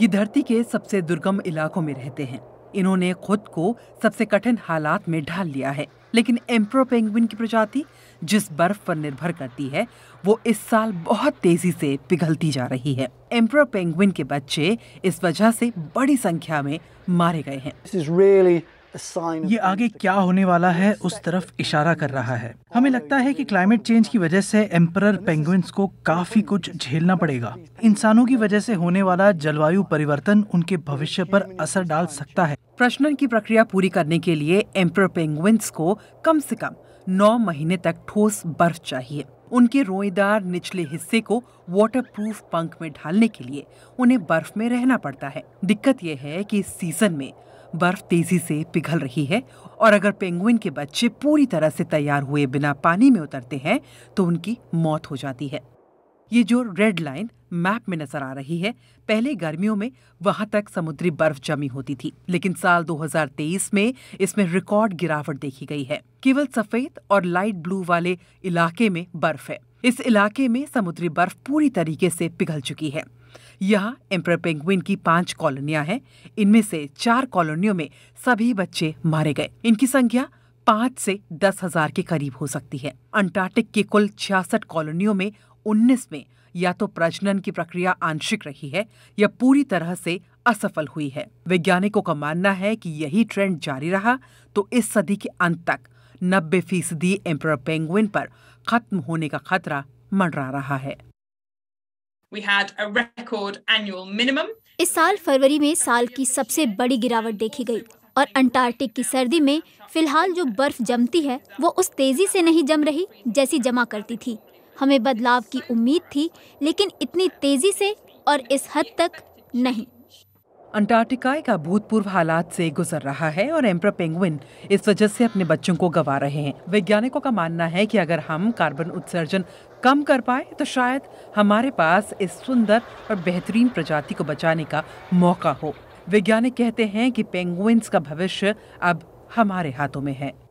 ये धरती के सबसे दुर्गम इलाकों में रहते हैं। इन्होंने खुद को सबसे कठिन हालात में ढाल लिया है, लेकिन एम्प्रो पेंगुइन की प्रजाति जिस बर्फ पर निर्भर करती है वो इस साल बहुत तेजी से पिघलती जा रही है। एम्प्रो पेंगुइन के बच्चे इस वजह से बड़ी संख्या में मारे गए हैं। ये आगे क्या होने वाला है उस तरफ इशारा कर रहा है। हमें लगता है कि क्लाइमेट चेंज की वजह से एम्परर पेंगुइन्स को काफी कुछ झेलना पड़ेगा। इंसानों की वजह से होने वाला जलवायु परिवर्तन उनके भविष्य पर असर डाल सकता है। प्रजनन की प्रक्रिया पूरी करने के लिए एम्परर पेंगुइन्स को कम से कम 9 महीने तक ठोस बर्फ चाहिए। उनके रोएदार निचले हिस्से को वाटरप्रूफ पंख में ढालने के लिए उन्हें बर्फ में रहना पड़ता है। दिक्कत यह है कि इस सीजन में बर्फ तेजी से पिघल रही है और अगर पेंगुइन के बच्चे पूरी तरह से तैयार हुए बिना पानी में उतरते हैं तो उनकी मौत हो जाती है। ये जो रेड लाइन मैप में नजर आ रही है, पहले गर्मियों में वहां तक समुद्री बर्फ जमी होती थी, लेकिन साल 2023 में इसमें रिकॉर्ड गिरावट देखी गई है। केवल सफेद और लाइट ब्लू वाले इलाके में बर्फ है। इस इलाके में समुद्री बर्फ पूरी तरीके से पिघल चुकी है। यहाँ एम्परर पेंगुइन की 5 कॉलोनियां हैं। इनमें से 4 कॉलोनियों में सभी बच्चे मारे गए। इनकी संख्या 5 से 10,000 के करीब हो सकती है। अंटार्कटिक की कुल 66 कॉलोनियों में 19 में या तो प्रजनन की प्रक्रिया आंशिक रही है या पूरी तरह से असफल हुई है। वैज्ञानिकों का मानना है कि यही ट्रेंड जारी रहा तो इस सदी के अंत तक 90% एम्परर पेंगुइन पर खत्म होने का खतरा मंडरा रहा है। इस साल फरवरी में साल की सबसे बड़ी गिरावट देखी गई और अंटार्कटिक की सर्दी में फिलहाल जो बर्फ जमती है वो उस तेजी से नहीं जम रही जैसी जमा करती थी। हमें बदलाव की उम्मीद थी, लेकिन इतनी तेजी से और इस हद तक नहीं। अंटार्कटिका का भूतपूर्व हालात से गुजर रहा है और एम्परर पेंगुइन इस वजह से अपने बच्चों को गंवा रहे हैं। वैज्ञानिकों का मानना है कि अगर हम कार्बन उत्सर्जन कम कर पाए तो शायद हमारे पास इस सुंदर और बेहतरीन प्रजाति को बचाने का मौका हो। वैज्ञानिक कहते हैं कि पेंगुइन्स का भविष्य अब हमारे हाथों में है।